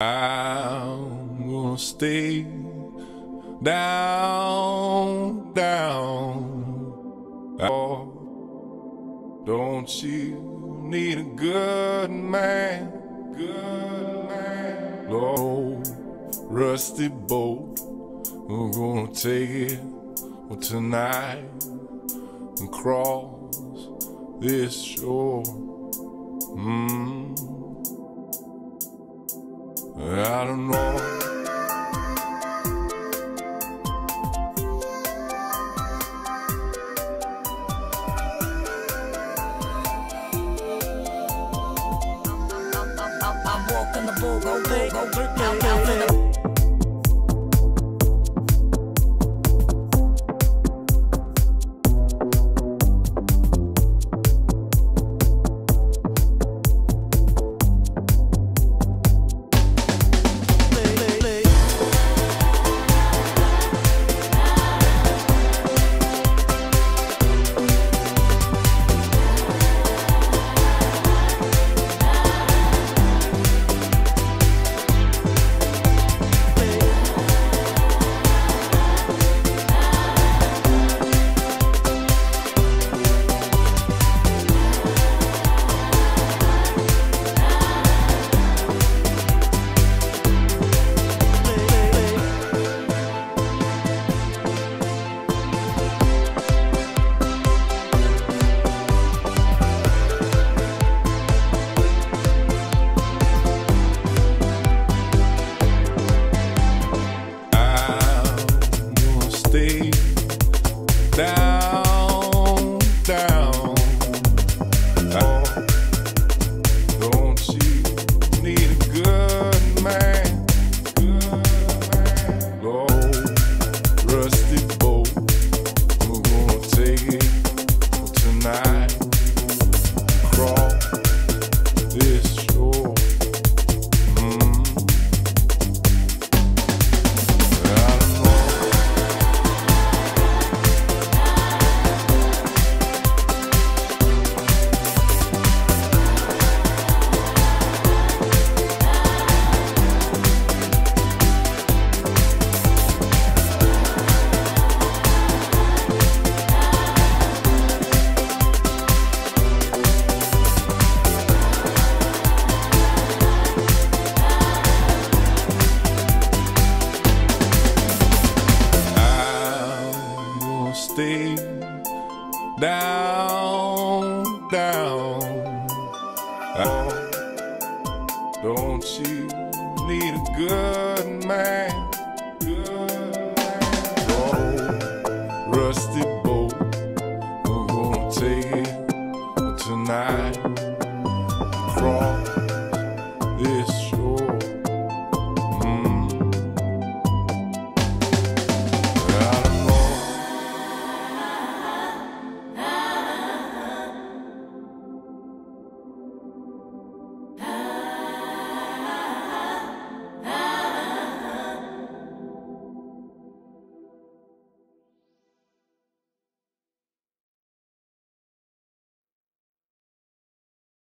I'm gonna stay down, down. Oh, don't you need a good man? Good man. Oh, rusty boat, we're gonna take it tonight and cross this shore. I don't know. I'm walking the bull, go big, go big, out for the down, down. Oh, don't you need a good man? Good man. Oh, rusty boat, we're gonna take it tonight, cross this shore. Stay down, down. Oh, don't you need a good man? Good man. Oh, rusty boat, we're gonna take it tonight.